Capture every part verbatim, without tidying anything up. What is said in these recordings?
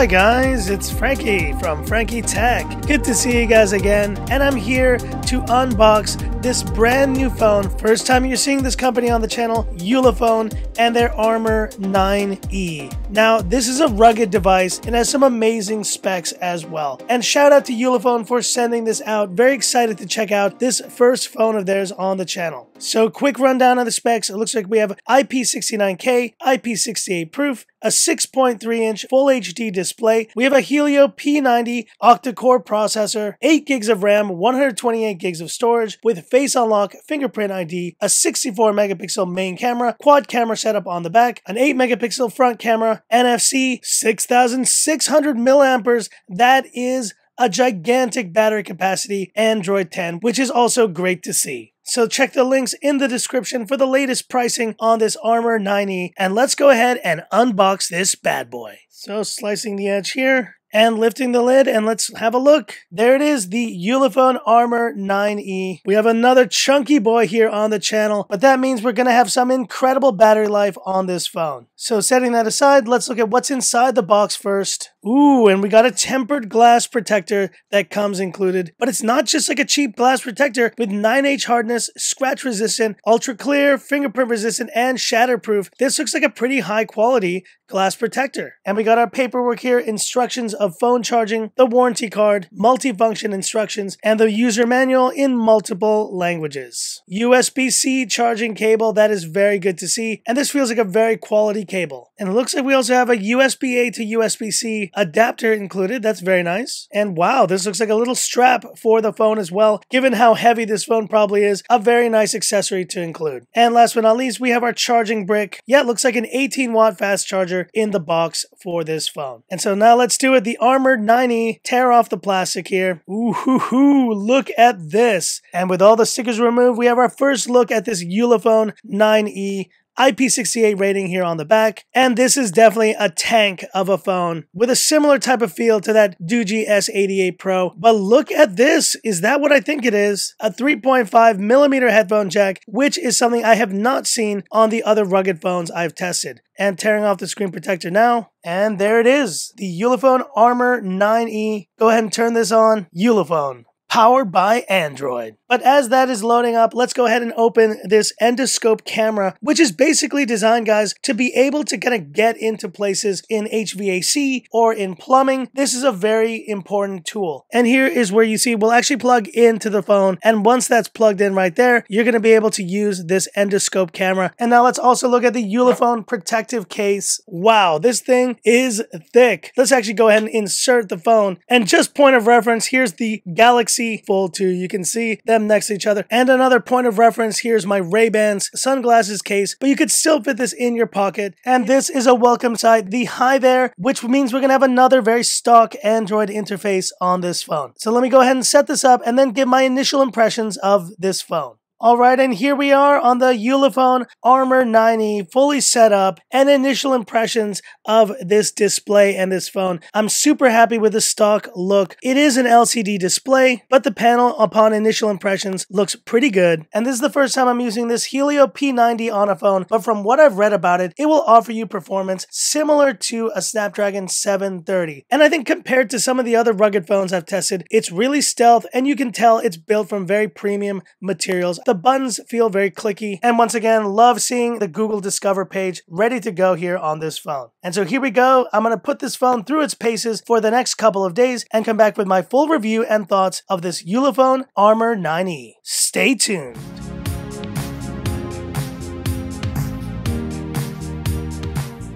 Hi guys, it's Frankie from Frankie Tech. Good to see you guys again, and I'm here to unbox this brand new phone. First time you're seeing this company on the channel, Ulefone, and their Armor nine E. Now, this is a rugged device and has some amazing specs as well. And shout out to Ulefone for sending this out. Very excited to check out this first phone of theirs on the channel. So quick rundown of the specs. It looks like we have I P sixty-nine K, I P sixty-eight proof, a six point three inch full H D display. We have a Helio P ninety octa-core processor, eight gigs of RAM, one hundred twenty-eight gigs of storage with face unlock, fingerprint I D, a sixty-four megapixel main camera, quad camera setup on the back, an eight megapixel front camera, N F C, six thousand six hundred milliamperes. That is a gigantic battery capacity, Android ten, which is also great to see. So check the links in the description for the latest pricing on this Armor nine E, and let's go ahead and unbox this bad boy. So slicing the edge here and lifting the lid, and let's have a look. There it is, the Ulefone Armor nine E. We have another chunky boy here on the channel, but that means we're gonna have some incredible battery life on this phone. So setting that aside, let's look at what's inside the box first. Ooh, and we got a tempered glass protector that comes included, but it's not just like a cheap glass protector. With nine H hardness, scratch resistant, ultra clear, fingerprint resistant, and shatterproof, this looks like a pretty high quality glass protector. And we got our paperwork here, instructions of phone charging, the warranty card, multifunction instructions, and the user manual in multiple languages. U S B C charging cable, that is very good to see, and this feels like a very quality cable. And it looks like we also have a U S B A to U S B C adapter included. That's very nice. And wow, this looks like a little strap for the phone as well. Given how heavy this phone probably is, a very nice accessory to include. And last but not least, we have our charging brick. Yeah, it looks like an eighteen watt fast charger in the box for this phone. And so now let's do it. The Armor nine E, tear off the plastic here. Ooh, hoo, hoo, look at this. And with all the stickers removed, we have our first look at this Ulefone nine E. I P sixty-eight rating here on the back, and this is definitely a tank of a phone with a similar type of feel to that Doogee S eighty-eight Pro. But look at this. Is that what I think it is? A three point five millimeter headphone jack, which is something I have not seen on the other rugged phones I've tested. And tearing off the screen protector now, and there it is, the Ulefone Armor nine E. Go ahead and turn this on. Ulefone, powered by Android. But as that is loading up, let's go ahead and open this endoscope camera, which is basically designed, guys, to be able to kind of get into places in H V A C or in plumbing. This is a very important tool. And here is where you see we'll actually plug into the phone. And once that's plugged in right there, you're gonna be able to use this endoscope camera. And now let's also look at the Ulefone protective case. Wow, this thing is thick. Let's actually go ahead and insert the phone. And just point of reference, here's the Galaxy Fold two. You can see them next to each other. And another point of reference, here's my Ray-Bans sunglasses case, but you could still fit this in your pocket. And this is a welcome sight, the Hi There, which means we're gonna have another very stock Android interface on this phone. So let me go ahead and set this up and then give my initial impressions of this phone. All right, and here we are on the Ulefone Armor nine E, fully set up, and initial impressions of this display and this phone. I'm super happy with the stock look. It is an L C D display, but the panel upon initial impressions looks pretty good. And this is the first time I'm using this Helio P ninety on a phone, but from what I've read about it, it will offer you performance similar to a Snapdragon seven thirty. And I think compared to some of the other rugged phones I've tested, it's really stealth, and you can tell it's built from very premium materials. The buttons feel very clicky, and once again, love seeing the Google Discover page ready to go here on this phone. And so here we go. I'm going to put this phone through its paces for the next couple of days and come back with my full review and thoughts of this Ulefone Armor nine E. Stay tuned.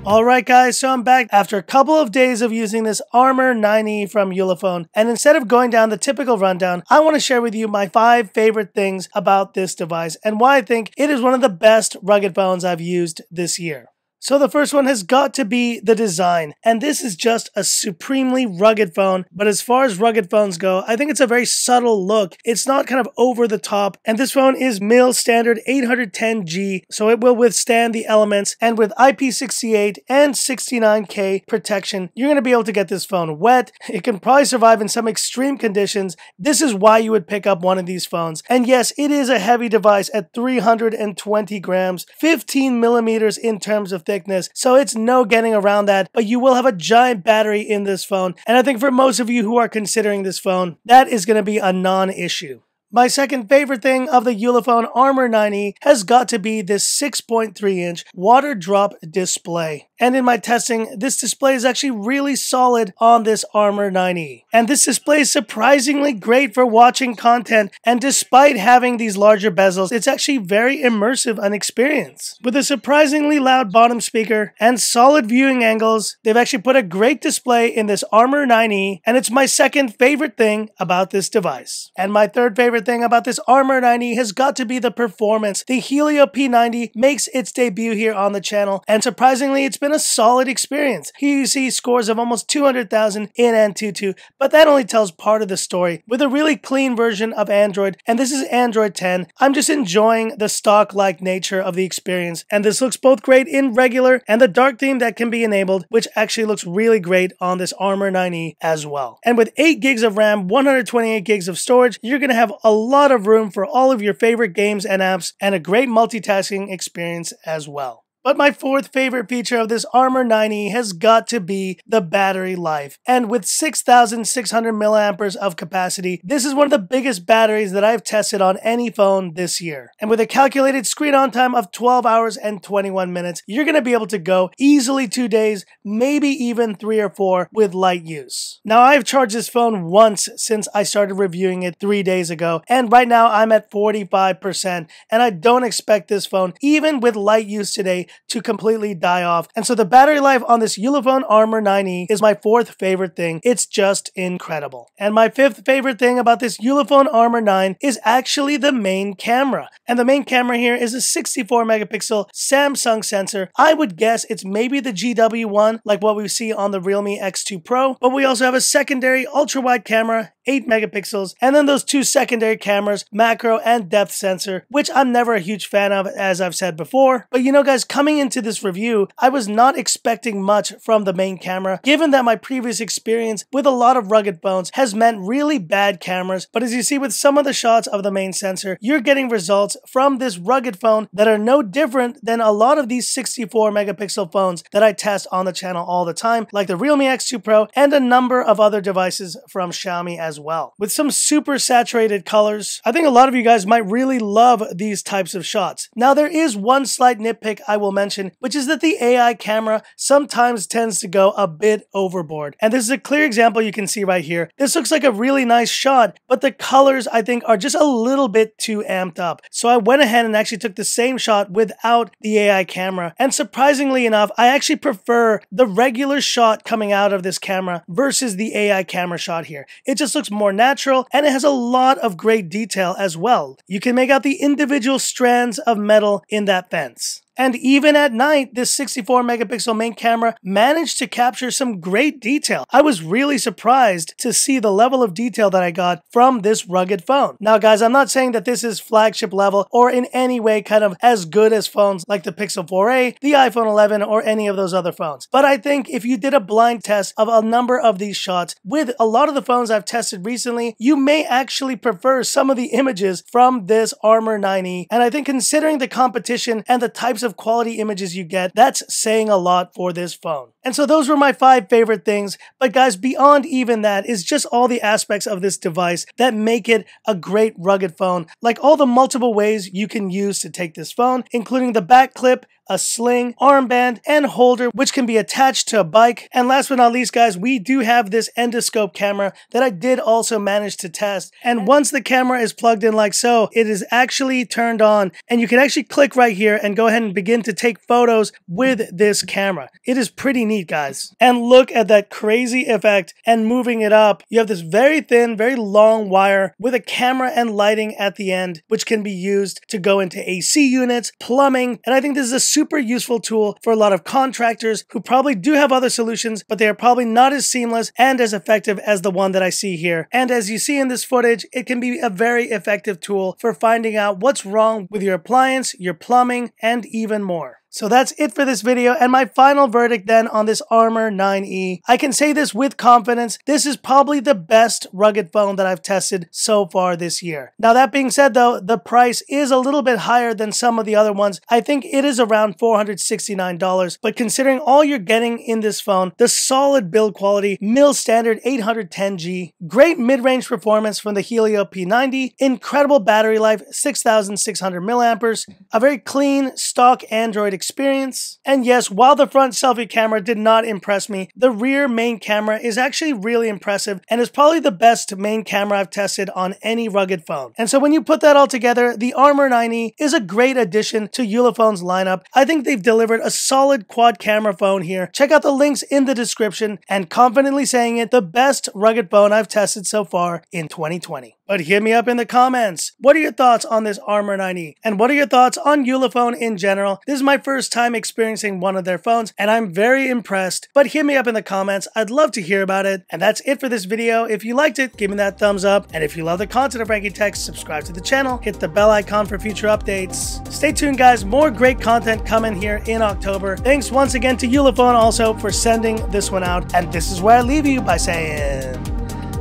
Alright guys, so I'm back after a couple of days of using this Armor nine E from Ulefone, and instead of going down the typical rundown, I want to share with you my five favorite things about this device and why I think it is one of the best rugged phones I've used this year. So the first one has got to be the design, and this is just a supremely rugged phone, but as far as rugged phones go, I think it's a very subtle look. It's not kind of over the top, and this phone is M I L-Standard eight ten G, so it will withstand the elements, and with I P sixty-eight and sixty-nine K protection, you're going to be able to get this phone wet. It can probably survive in some extreme conditions. This is why you would pick up one of these phones, and yes, it is a heavy device at three hundred twenty grams, fifteen millimeters in terms of thickness. thickness, so it's no getting around that, but you will have a giant battery in this phone, and I think for most of you who are considering this phone, that is going to be a non-issue. My second favorite thing of the Ulefone Armor nine E has got to be this six point three inch water drop display. And in my testing, this display is actually really solid on this Armor nine E. And this display is surprisingly great for watching content, and despite having these larger bezels, it's actually very immersive an experience. With a surprisingly loud bottom speaker and solid viewing angles, they've actually put a great display in this Armor nine E, and it's my second favorite thing about this device. And my third favorite thing about this Armor nine E has got to be the performance. The Helio P ninety makes its debut here on the channel, and surprisingly, it's been a solid experience. Here you see scores of almost two hundred thousand in AnTuTu, but that only tells part of the story. With a really clean version of Android, and this is Android ten, I'm just enjoying the stock-like nature of the experience, and this looks both great in regular and the dark theme that can be enabled, which actually looks really great on this Armor nine E as well. And with eight gigs of RAM, one hundred twenty-eight gigs of storage, you're going to have a lot of room for all of your favorite games and apps, and a great multitasking experience as well. But my fourth favorite feature of this Armor nine E has got to be the battery life. And with six thousand six hundred milliamp hours of capacity, this is one of the biggest batteries that I've tested on any phone this year. And with a calculated screen on time of twelve hours and twenty-one minutes, you're going to be able to go easily two days, maybe even three or four with light use. Now, I've charged this phone once since I started reviewing it three days ago, and right now I'm at forty-five percent, and I don't expect this phone, even with light use today, to completely die off. And so the battery life on this Ulefone Armor nine E is my fourth favorite thing. It's just incredible. And my fifth favorite thing about this Ulefone Armor nine is actually the main camera. And the main camera here is a sixty-four megapixel Samsung sensor. I would guess it's maybe the G W one, like what we see on the Realme X two Pro, but we also have a secondary ultra-wide camera, eight megapixels, and then those two secondary cameras, macro and depth sensor, which I'm never a huge fan of, as I've said before. But you know, guys, coming into this review, I was not expecting much from the main camera, given that my previous experience with a lot of rugged phones has meant really bad cameras. But as you see with some of the shots of the main sensor, you're getting results from this rugged phone that are no different than a lot of these sixty-four megapixel phones that I test on the channel all the time, like the Realme X two Pro and a number of other devices from Xiaomi as well. With some super saturated colors, I think a lot of you guys might really love these types of shots. Now, there is one slight nitpick I will mention, which is that the A I camera sometimes tends to go a bit overboard. And this is a clear example you can see right here. This looks like a really nice shot, but the colors, I think, are just a little bit too amped up. So I went ahead and actually took the same shot without the A I camera. And surprisingly enough, I actually prefer the regular shot coming out of this camera versus the A I camera shot here. It just looks more natural, and it has a lot of great detail as well. You can make out the individual strands of metal in that fence. And even at night, this sixty-four megapixel main camera managed to capture some great detail. I was really surprised to see the level of detail that I got from this rugged phone. Now, guys, I'm not saying that this is flagship level or in any way kind of as good as phones like the Pixel four A, the iPhone eleven, or any of those other phones. But I think if you did a blind test of a number of these shots with a lot of the phones I've tested recently, you may actually prefer some of the images from this Armor nine E. And I think considering the competition and the types of quality images you get, that's saying a lot for this phone. And so those were my five favorite things. But guys, beyond even that is just all the aspects of this device that make it a great rugged phone, like all the multiple ways you can use to take this phone, including the back clip, a sling, armband, and holder, which can be attached to a bike. And last but not least, guys, we do have this endoscope camera that I did also manage to test. And once the camera is plugged in like so, it is actually turned on, and you can actually click right here and go ahead and begin to take photos with this camera. It is pretty neat, guys. And look at that crazy effect and moving it up. You have this very thin, very long wire with a camera and lighting at the end, which can be used to go into A C units, plumbing, and I think this is a super useful tool for a lot of contractors who probably do have other solutions, but they are probably not as seamless and as effective as the one that I see here. And as you see in this footage, it can be a very effective tool for finding out what's wrong with your appliance, your plumbing, and even more. So that's it for this video, and my final verdict then on this Armor nine E. I can say this with confidence, this is probably the best rugged phone that I've tested so far this year. Now that being said though, the price is a little bit higher than some of the other ones. I think it is around four hundred sixty-nine dollars, but considering all you're getting in this phone, the solid build quality, M I L-Standard eight ten G, great mid-range performance from the Helio P ninety, incredible battery life, six thousand six hundred milliamperes, a very clean stock Android experience, Experience. And yes, while the front selfie camera did not impress me, the rear main camera is actually really impressive and is probably the best main camera I've tested on any rugged phone. And so when you put that all together, the Armor nine E is a great addition to Ulefone's lineup. I think they've delivered a solid quad camera phone here. Check out the links in the description, and confidently saying it, the best rugged phone I've tested so far in twenty twenty. But hit me up in the comments. What are your thoughts on this Armor nine E? And what are your thoughts on Ulefone in general? This is my first time experiencing one of their phones, and I'm very impressed. But hit me up in the comments. I'd love to hear about it. And that's it for this video. If you liked it, give me that thumbs up. And if you love the content of Frankie Tech, subscribe to the channel. Hit the bell icon for future updates. Stay tuned, guys. More great content coming here in October. Thanks once again to Ulefone also for sending this one out. And this is where I leave you by saying,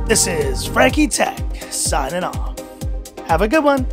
this is Frankie Tech signing off. Have a good one.